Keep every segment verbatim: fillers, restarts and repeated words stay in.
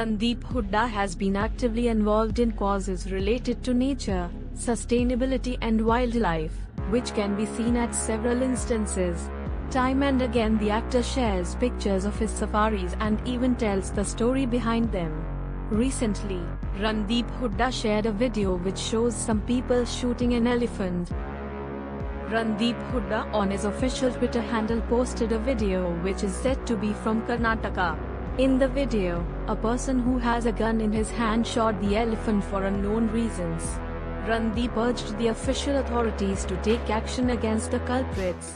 Randeep Hooda has been actively involved in causes related to nature, sustainability and wildlife, which can be seen at several instances. Time and again the actor shares pictures of his safaris and even tells the story behind them. Recently, Randeep Hooda shared a video which shows some people shooting an elephant. Randeep Hooda on his official Twitter handle posted a video which is said to be from Karnataka. In the video, a person who has a gun in his hand shot the elephant for unknown reasons. Randeep urged the official authorities to take action against the culprits.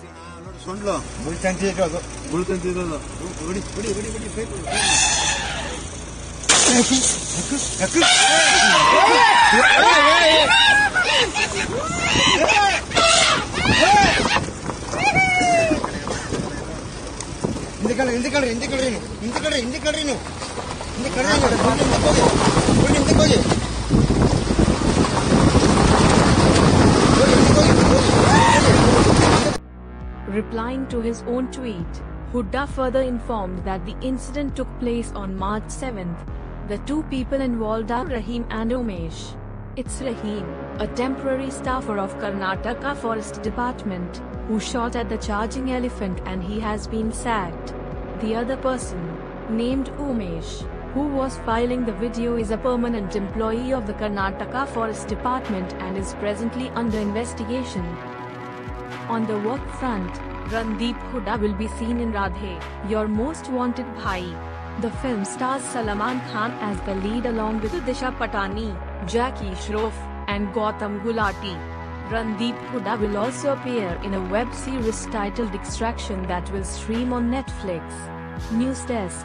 In the country, in the country, in the country, in the country, in the country, in the country, in Replying to his own tweet, Hooda further informed that the incident took place on March seventh. The two people involved are Rahim and Umesh. It's Rahim, a temporary staffer of Karnataka Forest Department, who shot at the charging elephant, and he has been sacked. The other person, named Umesh, who was filing the video, is a permanent employee of the Karnataka Forest Department and is presently under investigation. On the work front, Randeep Hooda will be seen in Radhe, Your Most Wanted Bhai. The film stars Salman Khan as the lead along with Disha Patani, Jackie Shroff, and Gautam Gulati. Randeep Hooda will also appear in a web series titled Extraction that will stream on Netflix. News Desk.